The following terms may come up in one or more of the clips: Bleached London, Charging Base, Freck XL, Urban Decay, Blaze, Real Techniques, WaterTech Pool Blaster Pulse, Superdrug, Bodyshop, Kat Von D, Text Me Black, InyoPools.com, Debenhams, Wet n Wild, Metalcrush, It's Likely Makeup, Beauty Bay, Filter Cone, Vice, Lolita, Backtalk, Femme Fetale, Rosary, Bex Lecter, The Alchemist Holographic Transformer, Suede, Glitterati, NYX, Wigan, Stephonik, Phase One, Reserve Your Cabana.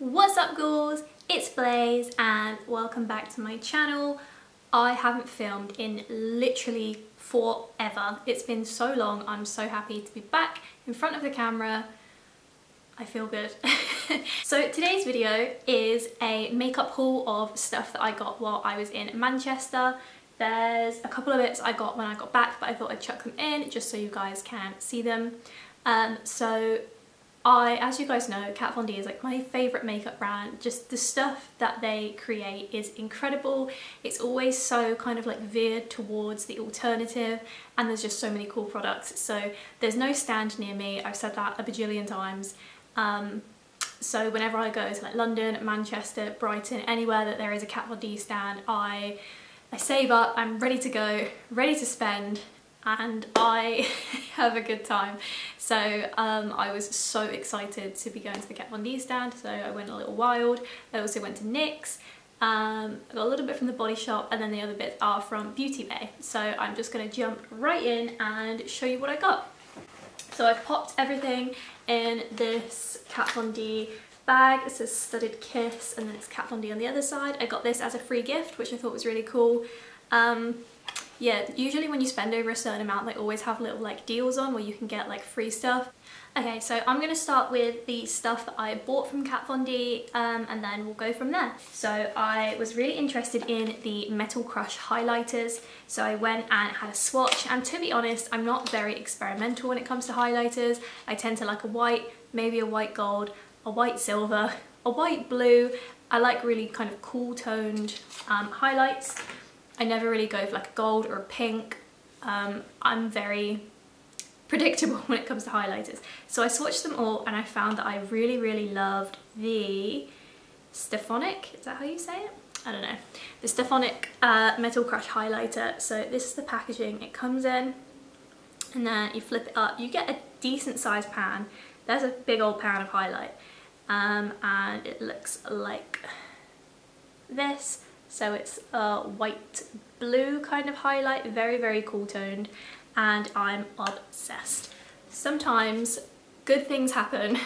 What's up girls, it's Blaze and welcome back to my channel. I haven't filmed in literally forever. It's been so long. I'm so happy to be back in front of the camera. I feel good. So today's video is a makeup haul of stuff that I got while I was in Manchester. There's a couple of bits I got when I got back, but I thought I'd chuck them in just so you guys can see them. As you guys know, Kat Von D is like my favourite makeup brand. Just the stuff that they create is incredible. It's always so kind of like veered towards the alternative and there's just so many cool products. So there's no stand near me. I've said that a bajillion times. So whenever I go to like London, Manchester, Brighton, anywhere that there is a Kat Von D stand, I save up, I'm ready to go, ready to spend, and I have a good time. So I was so excited to be going to the Kat Von D stand, so I went a little wild. I also went to NYX, I got a little bit from the Body Shop, and then the other bits are from Beauty Bay. So I'm just going to jump right in and show you what I got. So I've popped everything in this Kat Von D bag. It says Studded Kiss and then it's Kat Von D on the other side. I got this as a free gift, which I thought was really cool. Yeah, usually when you spend over a certain amount, they always have little like deals on where you can get like free stuff. Okay, so I'm going to start with the stuff that I bought from Kat Von D and then we'll go from there. So I was really interested in the Metalcrush highlighters. So I went and had a swatch, and to be honest, I'm not very experimental when it comes to highlighters. I tend to like a white, maybe a white gold, a white silver, a white blue. I like really kind of cool toned highlights. I never really go for like a gold or a pink. I'm very predictable when it comes to highlighters. So I swatched them all and I found that I really, really loved the Stephonik, is that how you say it? I don't know. The Stephonik Metalcrush highlighter. So this is the packaging it comes in, and then you flip it up. You get a decent sized pan. There's a big old pan of highlight. And it looks like this. So it's a white blue kind of highlight, very, very cool toned, and I'm obsessed. Sometimes good things happen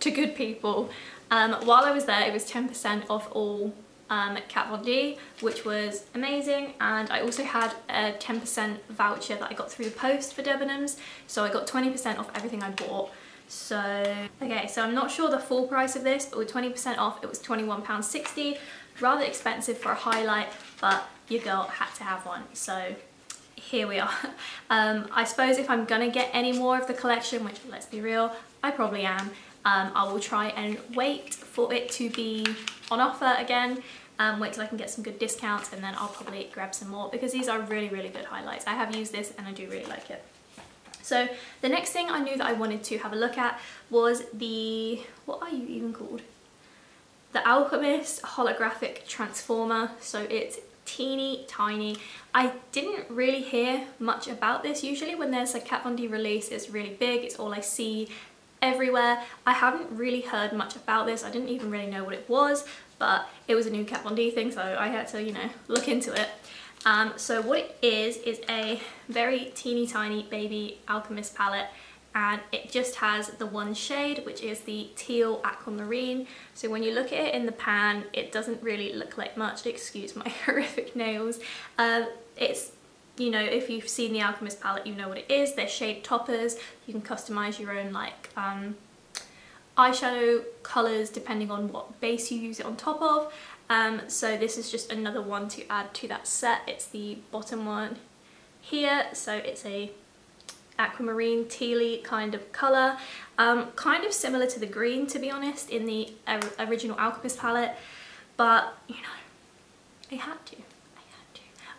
to good people. While I was there, it was 10% off all Kat Von D, which was amazing, and I also had a 10% voucher that I got through the post for Debenhams, so I got 20% off everything I bought. So, okay, so I'm not sure the full price of this, but with 20% off, it was £21.60. Rather expensive for a highlight, but your girl had to have one, so here we are. I suppose if I'm gonna get any more of the collection, which let's be real, I probably am, I will try and wait for it to be on offer again, wait till I can get some good discounts, and then I'll probably grab some more because these are really, really good highlights. I have used this and I do really like it. So the next thing I knew that I wanted to have a look at was the, what are you even called? The Alchemist Holographic Transformer. So it's teeny tiny. I didn't really hear much about this. Usually when there's a Kat Von D release, it's really big, it's all I see everywhere. I haven't really heard much about this. I didn't even really know what it was, but it was a new Kat Von D thing, so I had to, you know, look into it. So what it is a very teeny tiny baby Alchemist palette, and it just has the one shade, which is the teal aquamarine. So when you look at it in the pan, it doesn't really look like much. Excuse my horrific nails. It's, you know, if you've seen the Alchemist palette, you know what it is. They're shade toppers. You can customize your own like eyeshadow colors depending on what base you use it on top of. So this is just another one to add to that set. It's the bottom one here, so it's a aquamarine tealy kind of colour, kind of similar to the green, to be honest, in the original Alchemist palette, but you know,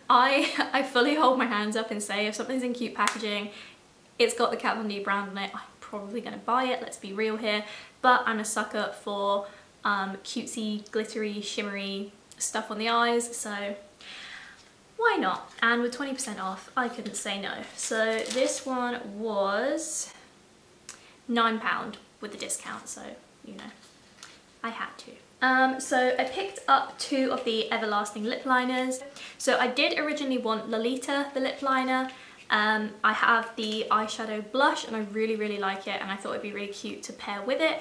I fully hold my hands up and say if something's in cute packaging, it's got the Kat Von D brand on it, I'm probably going to buy it, let's be real here, but I'm a sucker for cutesy, glittery, shimmery stuff on the eyes, so why not? And with 20% off, I couldn't say no. So this one was £9 with the discount, so, you know, I had to. So I picked up two of the Everlasting lip liners. So I did originally want Lolita, the lip liner. I have the eyeshadow blush and I really, really like it, and I thought it'd be really cute to pair with it.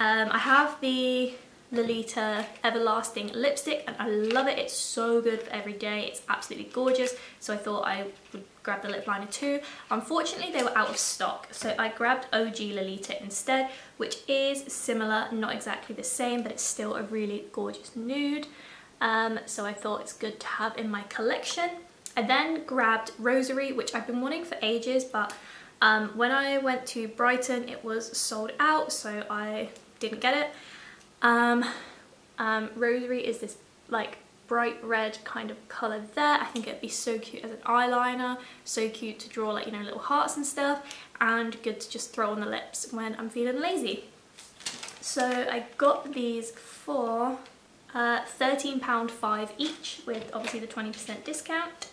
I have the Lolita Everlasting lipstick, and I love it. It's so good for every day. It's absolutely gorgeous. So I thought I would grab the lip liner too. Unfortunately, they were out of stock, so I grabbed OG Lolita instead, which is similar, not exactly the same, but it's still a really gorgeous nude. So I thought it's good to have in my collection. I then grabbed Rosary, which I've been wanting for ages, but when I went to Brighton, it was sold out, so I didn't get it. Rosary is this like bright red kind of colour there. I think it'd be so cute as an eyeliner, so cute to draw like, you know, little hearts and stuff, and good to just throw on the lips when I'm feeling lazy. So I got these for £13.05 each, with obviously the 20% discount.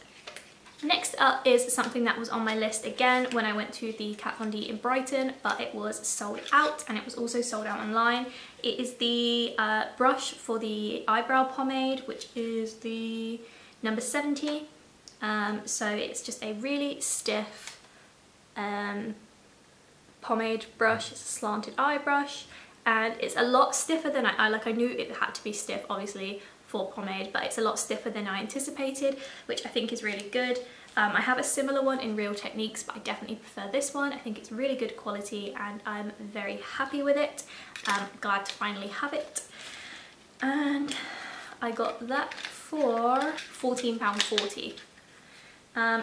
Next up is something that was on my list again when I went to the Kat Von D in Brighton, but it was sold out, and it was also sold out online. It is the brush for the eyebrow pomade, which is the number 70. So it's just a really stiff pomade brush. It's a slanted eye brush, and it's a lot stiffer than I knew it had to be stiff, obviously, for pomade, but it's a lot stiffer than I anticipated, which I think is really good. I have a similar one in Real Techniques, but I definitely prefer this one. I think it's really good quality, and I'm very happy with it. I'm glad to finally have it. And I got that for £14.40.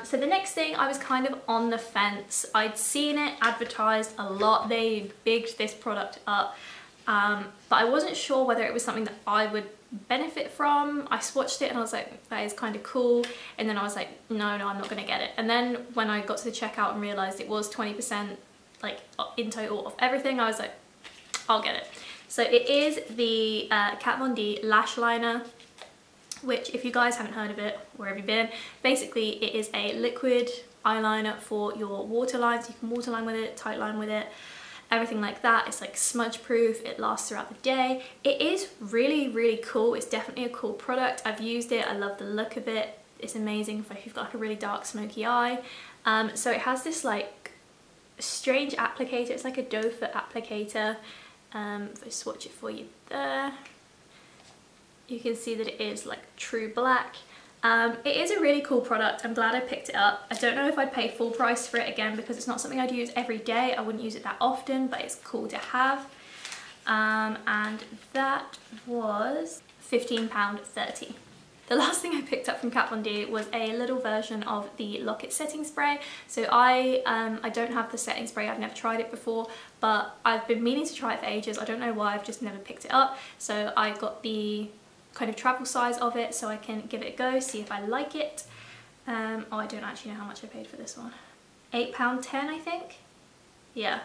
So the next thing, I was kind of on the fence. I'd seen it advertised a lot. They bigged this product up, but I wasn't sure whether it was something that I would benefit from. I swatched it and I was like, that is kind of cool, and then I was like, no, I'm not gonna get it. And then when I got to the checkout and realized it was 20% like in total of everything, I was like, I'll get it. So it is the Kat Von D lash liner, which, if you guys haven't heard of it, where have you been? Basically, it is a liquid eyeliner for your waterline, so you can waterline with it, tightline with it, everything like that. It's like smudge proof, it lasts throughout the day. It is really, really cool. It's definitely a cool product. I've used it, I love the look of it. It's amazing if you've got like a really dark smoky eye. So it has this like strange applicator. It's like a doe foot applicator. If I swatch it for you there, you can see that it is like true black. It is a really cool product. I'm glad I picked it up. I don't know if I'd pay full price for it again, because it's not something I'd use every day. I wouldn't use it that often, but it's cool to have. And that was £15.30. The last thing I picked up from Kat Von D was a little version of the Locket setting spray. So I don't have the setting spray. I've never tried it before, but I've been meaning to try it for ages. I don't know why, I've just never picked it up. So I got the kind of travel size of it, so I can give it a go, see if I like it. Oh, I don't actually know how much I paid for this one. £8.10, I think. Yeah,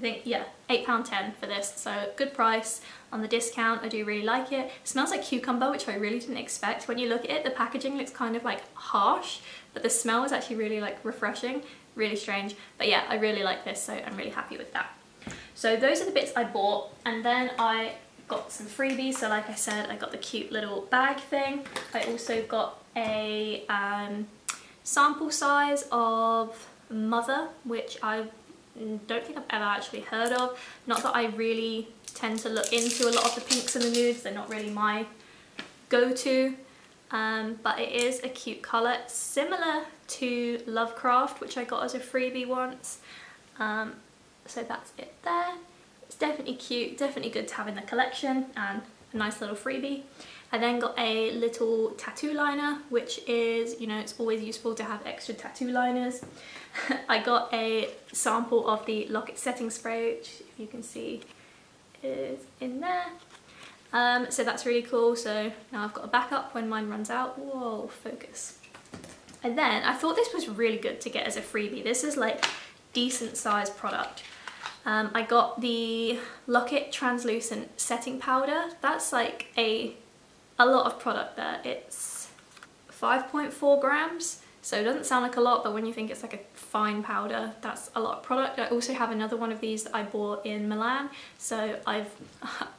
£8.10 for this, so good price on the discount. I do really like it. It smells like cucumber, which I really didn't expect. When you look at it, the packaging looks kind of like harsh, but the smell is actually really like refreshing, really strange. But yeah, I really like this, so I'm really happy with that. So those are the bits I bought, and then I got some freebies. So like I said, I got the cute little bag thing. I also got a sample size of Mother, which I don't think I've ever actually heard of. Not that I really tend to look into a lot of the pinks and the nudes. They're not really my go-to, but it is a cute colour. It's similar to Lovecraft, which I got as a freebie once. So that's it there. It's definitely cute, definitely good to have in the collection, and a nice little freebie. I then got a little tattoo liner, which is, you know, it's always useful to have extra tattoo liners. I got a sample of the Locket setting spray, which, if you can see, is in there. So that's really cool. So now I've got a backup when mine runs out. Whoa, focus. And then I thought this was really good to get as a freebie. This is like decent sized product. I got the Locket translucent setting powder. That's like a lot of product there. It's 5.4 grams, so it doesn't sound like a lot, but when you think it's like a fine powder, that's a lot of product. I also have another one of these that I bought in Milan, so I'm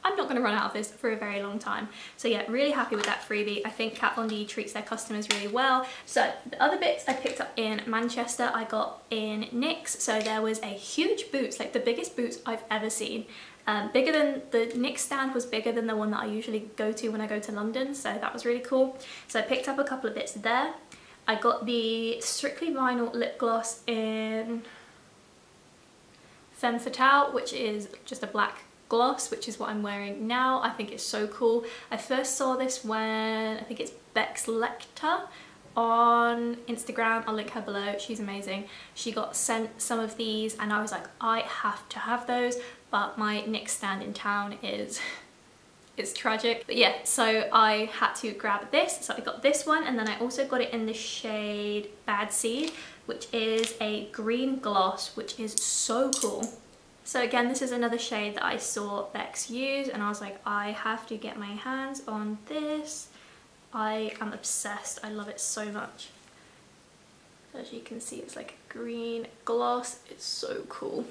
not going to run out of this for a very long time. So yeah, really happy with that freebie. I think Kat Von D treats their customers really well. So the other bits I picked up in Manchester, I got in NYX. So there was a huge Boots, like the biggest Boots I've ever seen. Bigger than the NYX stand was bigger than the one that I usually go to when I go to London, so that was really cool. So I picked up a couple of bits there. I got the Strictly Vinyl lip gloss in Femme Fatale, which is just a black gloss, which is what I'm wearing now. I think it's so cool. I first saw this when, I think it's Bex Lecter on Instagram. I'll link her below. She's amazing. She got sent some of these and I was like, I have to have those, but my NYX stand in town is it's tragic. But yeah, so I had to grab this. So I got this one, and then I also got it in the shade Bad Seed, which is a green gloss, which is so cool. So again, this is another shade that I saw Bex use and I was like, I have to get my hands on this. I am obsessed. I love it so much. As you can see, it's like a green gloss. It's so cool.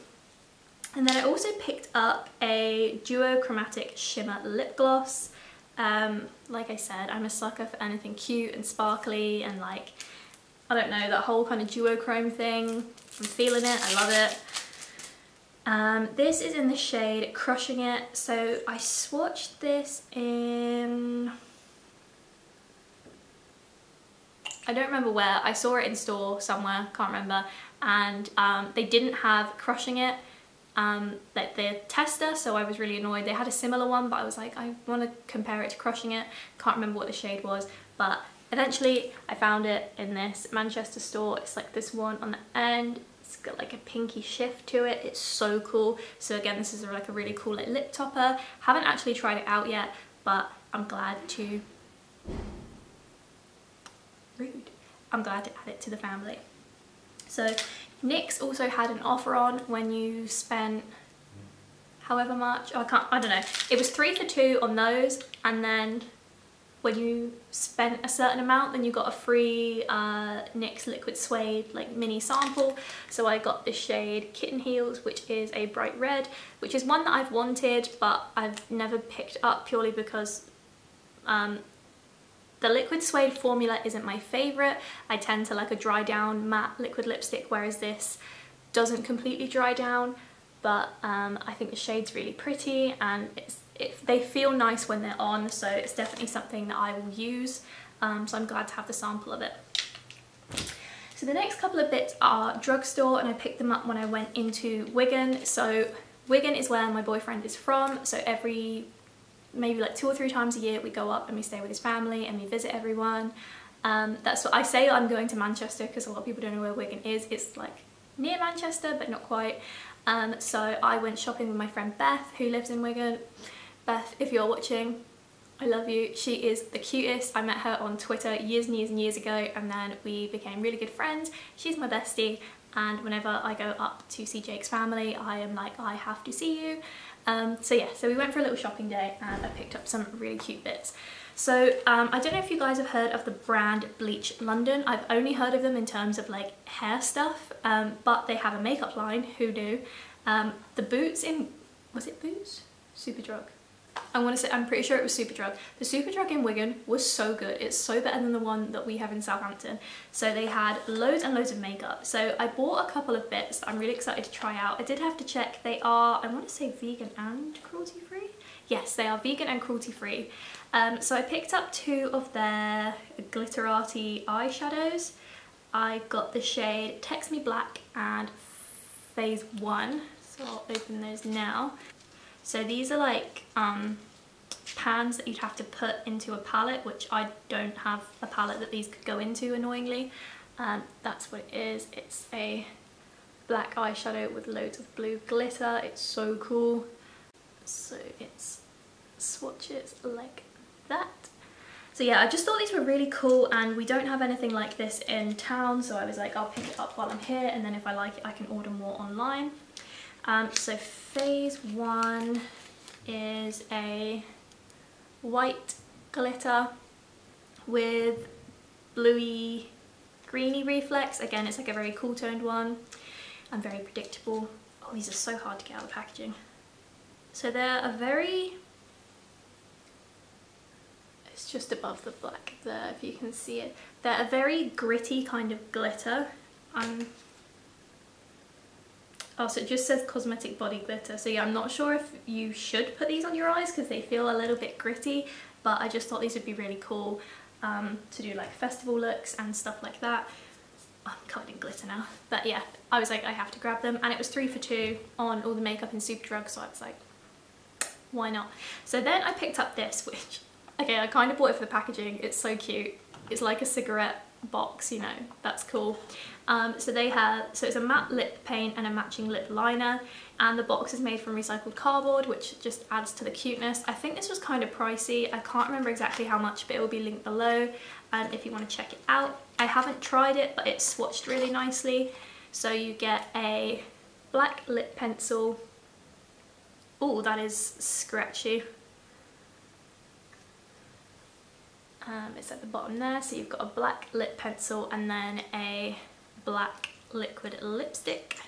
And then I also picked up a duochromatic shimmer lip gloss. Like I said, I'm a sucker for anything cute and sparkly and like, I don't know, that whole kind of duochrome thing. I'm feeling it. I love it. This is in the shade Crushing It. So I swatched this in... I don't remember where. I saw it in store somewhere, can't remember, and they didn't have Crushing It, like their tester, so I was really annoyed. They had a similar one, but I was like, I want to compare it to Crushing It. Can't remember what the shade was, but eventually I found it in this Manchester store. It's like this one on the end. It's got like a pinky shift to it. It's so cool. So again, this is like a really cool lip topper. Haven't actually tried it out yet, but I'm glad to... Rude. I'm glad to add it to the family. So NYX also had an offer on when you spent however much, I don't know, it was 3 for 2 on those, and then when you spent a certain amount then you got a free NYX liquid suede like mini sample. So I got this shade Kitten Heels, which is a bright red, which is one that I've wanted but I've never picked up purely because the liquid suede formula isn't my favourite. I tend to like a dry down matte liquid lipstick, whereas this doesn't completely dry down, but I think the shade's really pretty and they feel nice when they're on, so it's definitely something that I will use, so I'm glad to have the sample of it. So the next couple of bits are drugstore, and I picked them up when I went into Wigan. So Wigan is where my boyfriend is from, so every maybe like 2 or 3 times a year we go up and we stay with his family and we visit everyone. That's what I say. I'm going to Manchester because a lot of people don't know where Wigan is. It's like near Manchester but not quite. So I went shopping with my friend Beth, who lives in Wigan. Beth, if you're watching, I love you. She is the cutest. I met her on Twitter years and years and years ago, and then we became really good friends. She's my bestie, and whenever I go up to see Jake's family I am like, I have to see you. So yeah, so we went for a little shopping day and I picked up some really cute bits. So I don't know if you guys have heard of the brand Bleached London. I've only heard of them in terms of like hair stuff, but they have a makeup line, who knew? The boots in, was it Boots? Superdrug. I want to say, I'm pretty sure it was Superdrug. The Superdrug in Wigan was so good. It's so better than the one that we have in Southampton. So they had loads and loads of makeup. So I bought a couple of bits that I'm really excited to try out. I did have to check. They are, I want to say, vegan and cruelty free. Yes, they are vegan and cruelty free. So I picked up 2 of their Glitterati eyeshadows. I got the shade Text Me Black and Phase One. So I'll open those now. So these are like pans that you'd have to put into a palette, which I don't have a palette that these could go into, annoyingly. That's what it is. It's a black eyeshadow with loads of blue glitter. It's so cool. So it's swatches like that. So yeah, I just thought these were really cool, and we don't have anything like this in town, so I was like, I'll pick it up while I'm here, and then if I like it I can order more online. So Phase One is a white glitter with bluey greeny reflex. Again, it's like a very cool toned one and very predictable. Oh, these are so hard to get out of the packaging. So they're a very... It's just above the black there, if you can see it. They're a very gritty kind of glitter. Oh, so it just says cosmetic body glitter. So yeah, I'm not sure if you should put these on your eyes because they feel a little bit gritty, but I just thought these would be really cool to do like festival looks and stuff like that. Oh, I'm covered in glitter now. But yeah, I was like, I have to grab them, and it was 3 for 2 on all the makeup in Superdrug, so I was like, why not? So then I picked up this, which, okay, I kind of bought it for the packaging. It's so cute. It's like a cigarette box, you know, that's cool. So it's a matte lip paint and a matching lip liner, and the box is made from recycled cardboard, which just adds to the cuteness. I think this was kind of pricey. I can't remember exactly how much, but it will be linked below if you want to check it out. I haven't tried it, but it's swatched really nicely. So you get a black lip pencil. Oh, that is scratchy. It's at the bottom there, so you've got a black lip pencil and then a black liquid lipstick.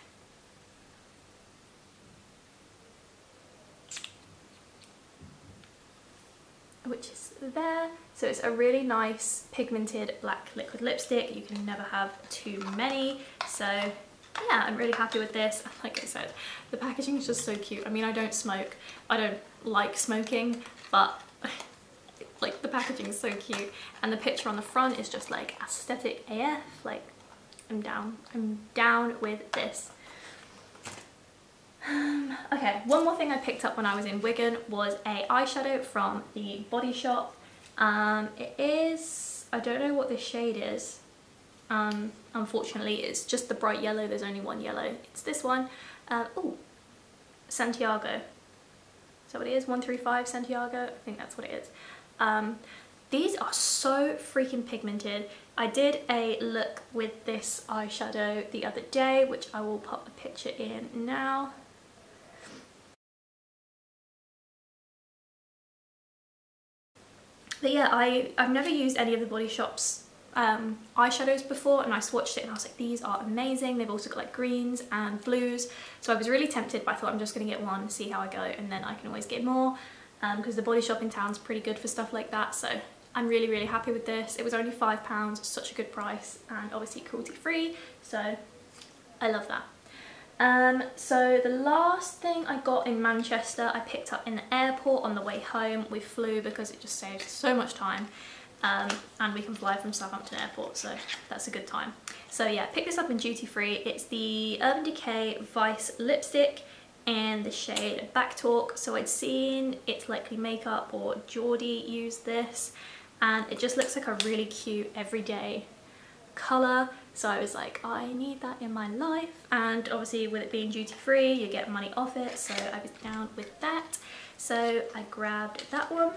Which is there. So it's a really nice pigmented black liquid lipstick. You can never have too many. So yeah, I'm really happy with this. And like I said, the packaging is just so cute. I mean, I don't smoke. I don't like smoking, but like the packaging is so cute, and the picture on the front is just like aesthetic AF. Like, I'm down with this. Okay, one more thing I picked up when I was in Wigan was a eyeshadow from the Bodyshop. It is, I don't know what this shade is. Unfortunately, it's just the bright yellow. There's only one yellow. It's this one. Oh, Santiago. Is that what it is? 135 Santiago. I think that's what it is. These are so freaking pigmented. I did a look with this eyeshadow the other day, which I will pop a picture in now. But yeah, I've never used any of the Bodyshop's eyeshadows before, and I swatched it and I was like, these are amazing. They've also got like greens and blues. So I was really tempted, but I thought I'm just going to get one, see how I go, and then I can always get more. Because the Bodyshop in town's pretty good for stuff like that, so I'm really, really happy with this. It was only £5, such a good price, and obviously cruelty-free, so I love that. So the last thing I got in Manchester, I picked up in the airport on the way home. We flew because it just saved so much time, and we can fly from Southampton Airport, so that's a good time. So yeah, picked this up in duty-free. It's the Urban Decay Vice lipstick and the shade Backtalk. So I'd seen It's Likely Makeup or Geordie use this, and it just looks like a really cute everyday colour. So I was like, I need that in my life, and obviously with it being duty free you get money off it, so I was down with that. So I grabbed that one,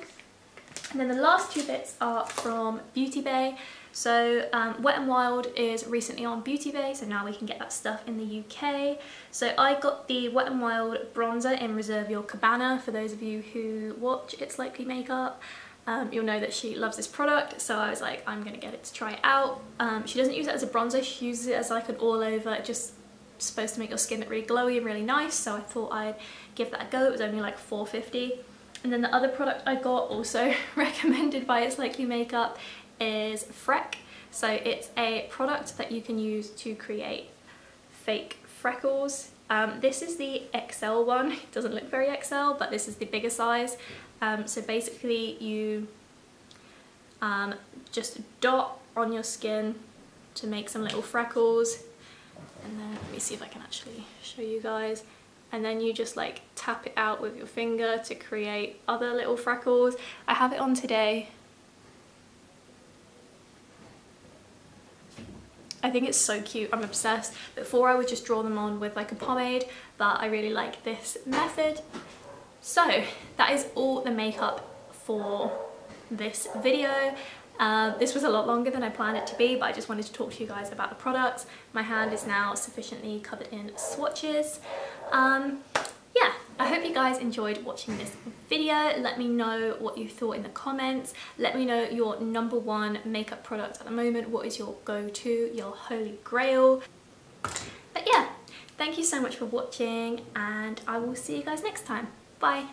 and then the last two bits are from Beauty Bay. So Wet n Wild is recently on Beauty Bay, so now we can get that stuff in the UK. So I got the Wet n Wild bronzer in Reserve Your Cabana. For those of you who watch It's Likely Makeup, you'll know that she loves this product, so I was like, I'm gonna get it to try it out. She doesn't use it as a bronzer, she uses it as like an all-over. It's just supposed to make your skin look really glowy and really nice, so I thought I'd give that a go. It was only like $4.50. And then the other product I got, also recommended by It's Likely Makeup, is Freck. So it's a product that you can use to create fake freckles. This is the XL one. It doesn't look very XL, but this is the bigger size. So basically you just dot on your skin to make some little freckles, and then let me see if I can actually show you guys. And then you just like tap it out with your finger to create other little freckles. I have it on today. I think it's so cute, I'm obsessed. Before I would just draw them on with like a pomade, but I really like this method. So that is all the makeup for this video. This was a lot longer than I planned it to be, but I just wanted to talk to you guys about the products. My hand is now sufficiently covered in swatches. Yeah, I hope you guys enjoyed watching this video. Let me know what you thought in the comments. Let me know your #1 makeup product at the moment. What is your go-to, your holy grail? But yeah, thank you so much for watching, and I will see you guys next time. Bye!